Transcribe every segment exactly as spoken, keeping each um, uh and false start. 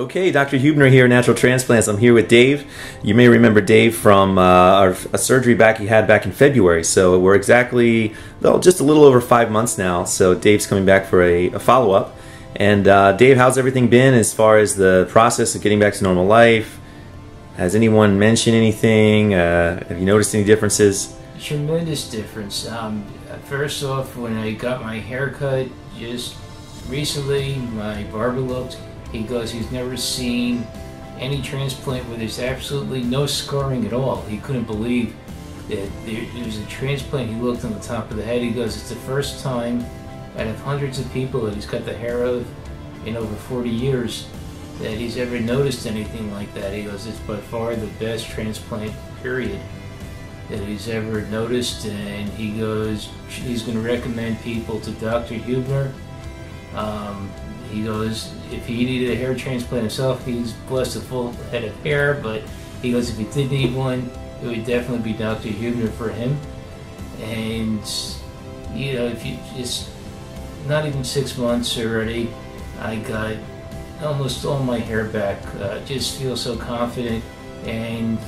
Okay, Doctor Huebner here, Natural Transplants. I'm here with Dave. You may remember Dave from uh, our, a surgery back he had back in February. So we're exactly, well, just a little over five months now. So Dave's coming back for a, a follow-up. And uh, Dave, how's everything been as far as the process of getting back to normal life? Has anyone mentioned anything? Uh, have you noticed any differences? Tremendous difference. Um, first off, when I got my haircut just recently, my barber looked. He goes, he's never seen any transplant where there's absolutely no scarring at all. He couldn't believe that there, there was a transplant. He looked on the top of the head. He goes, it's the first time out of hundreds of people that he's got the hair of in over forty years that he's ever noticed anything like that. He goes, it's by far the best transplant period that he's ever noticed. And he goes, he's going to recommend people to Doctor Huebner. Um, He goes, if he needed a hair transplant himself, he's blessed a full head of hair, but he goes, if he did need one, it would definitely be Doctor Huebner for him. And, you know, if you just, not even six months already, I got almost all my hair back. Uh, just feel so confident, and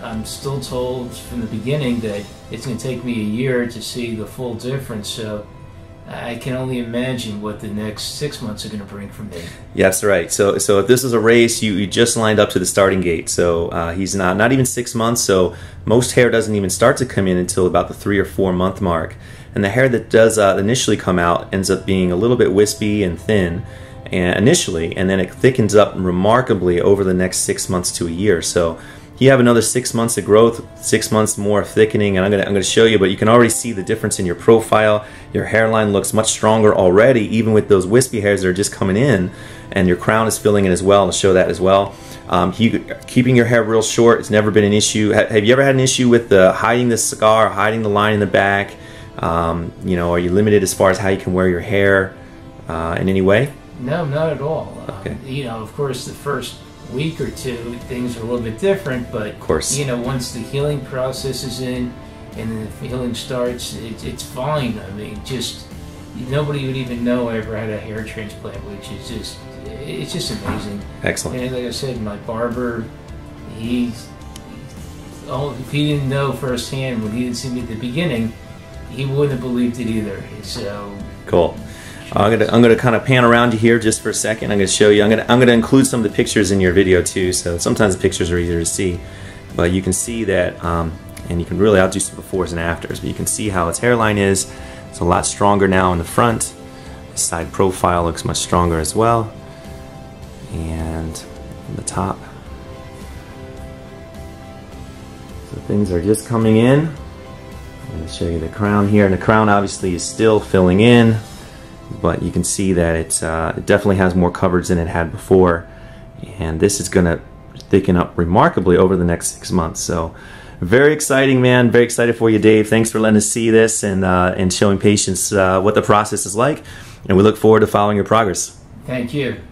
I'm still told from the beginning that it's going to take me a year to see the full difference, so I can only imagine what the next six months are going to bring for me. Yes, right. So, so if this is a race, you, you just lined up to the starting gate. So uh, he's not not even six months. So most hair doesn't even start to come in until about the three or four month mark. And the hair that does uh, initially come out ends up being a little bit wispy and thin, and initially, and then it thickens up remarkably over the next six months to a year. So you have another six months of growth, six months more thickening, and I'm gonna I'm gonna show you. But you can already see the difference in your profile. Your hairline looks much stronger already, even with those wispy hairs that are just coming in, and your crown is filling in as well. I'll show that as well. Um, he, keeping your hair real short, it's never been an issue. Ha have you ever had an issue with the hiding the scar, hiding the line in the back? Um, you know, are you limited as far as how you can wear your hair uh, in any way? No, not at all. Okay. Um, you know, of course, the first week or two things are a little bit different, but of course, you know, once the healing process is in and then the healing starts, it, it's fine. I mean, just nobody would even know I ever had a hair transplant, which is just, it's just amazing. Excellent. And like I said, my barber, he, oh, if he didn't know firsthand when he didn't see me at the beginning, he wouldn't have believed it either. So cool. I'm gonna I'm gonna kind of pan around you here just for a second. I'm gonna show you. I'm gonna I'm gonna include some of the pictures in your video too. So sometimes the pictures are easier to see, but you can see that, um, and you can really outdo some befores and afters. But you can see how its hairline is. It's a lot stronger now in the front. The side profile looks much stronger as well, and the top. So things are just coming in. I'm gonna show you the crown here, and the crown obviously is still filling in. But you can see that it's, uh, it definitely has more coverage than it had before, and this is going to thicken up remarkably over the next six months. So very exciting, man. Very excited for you, Dave. Thanks for letting us see this and, uh, and showing patients uh, what the process is like, and we look forward to following your progress. Thank you.